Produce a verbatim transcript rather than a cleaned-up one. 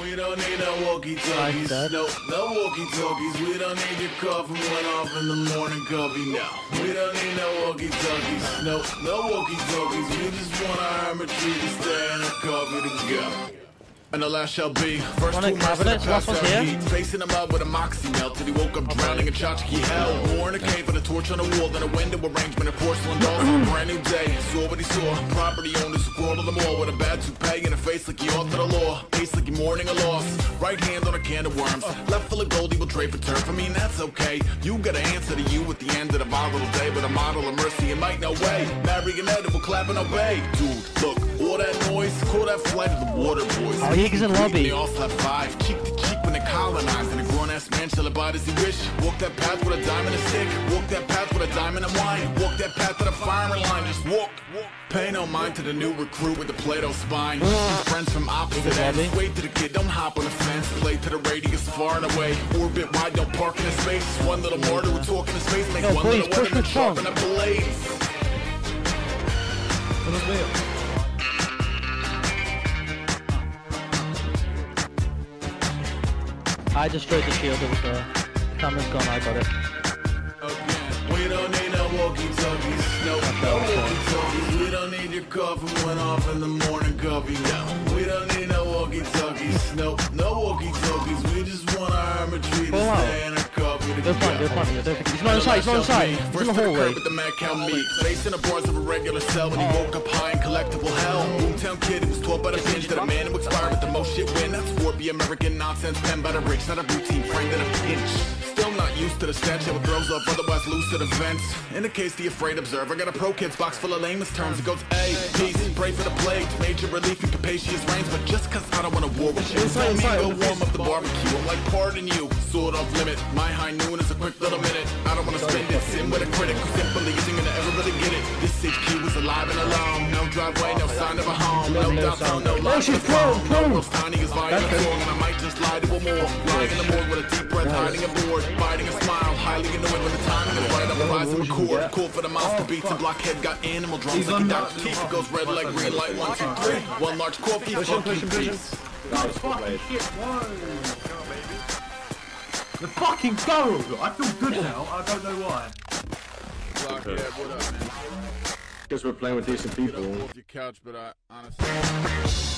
We don't need no walkie-talkies, like no, no walkie-talkies. We don't need your car from one off in the morning coffee, no. We don't need no walkie-talkies, no, no walkie-talkies. We just want our hermitry to stay in a coffee to go. And the last shall be first two months in the past heat. Facing him up with a moxie melt till he woke up drowning in tchotchke hell. War in a cave with a torch on a wall, then a window arrangement of porcelain dolls. Brand new day, saw what he saw. Property owners who quarreled them all with a bad toupee and a face like he authored a law. Face like he mourning a loss. Right hand on a can of worms, left full of gold, he will trade for turf. I mean, that's okay. You got an answer to you at the end of the volatile day, but a model of mercy and might no way. Marionette will clap and obey. Dude, look, all that noise, call that flight of the water boys. He's in lobby. They all slept five, cheek to cheek when they colonized. And a grown-ass man shall abide as he wish. Walk that path with a dime and a stick. Walk that path with a dime and a wine. Walk that path to the firing line. Just walk. Pay no mind to the new recruit with the Play-Doh spine. Friends from opposite ends. Wait to the kid, don't hop on the fence. Play to the radius far and away. Orbit wide, don't park in his space. One little martyr would talk in his face. Make one little weapon and sharpen up the blades. I destroyed the shield, it was there. The camera's gone, I got it. Okay. We don't need no walkie-talkies, no, no walkie-talkies. We don't need your coffee went off in the morning coffee, no. We don't need no walkie-talkies, no, no walkie-talkies. We just want our hermitry to stay in our coffee to go. They're fine, they're fine, they're fine. He's not inside, he's not inside, he's in the hallway. With the mad count meat, facing the bars of a regular cell when he woke up high in collectible hell. Boomtown kid, it was taught by the binge that a man who expired with the most shit win. That's warpy American nonsense penned by the rich, not a routine framed in a pinch. Still not used to the statue that throws up, otherwise loose to the vents. In the case the afraid observer, got a pro kids box full of lamest terms. It goes, hey, peace, pray for the plague, major relief in capacious rains. But just cause I don't want to war with you, inside, inside, go warm up the barbecue. I'm like, pardon you, sort of limit. My high noon is a quick little minute. I don't want to spend it, sin with a critic who simply isn't gonna ever really get it. This H Q was alive and alone. No driveway, no sign of a home. No doubt, no life. Oh, she's prone, prone. No tiny is lying and wrong, and I might just lie to a more. Lying in the morgue with a deep breath, hiding a board, biting a smile, highly annoyed with the timing is right. I'm a rise and record. Cool for the monster beats and blockhead got animal drums like a doctor teeth. It goes red like green light, one, two, three. One large coffee, funky piece. The fucking goal! I feel good now, I don't know why. Okay. Guess we're playing with decent people. Your couch, but I honestly.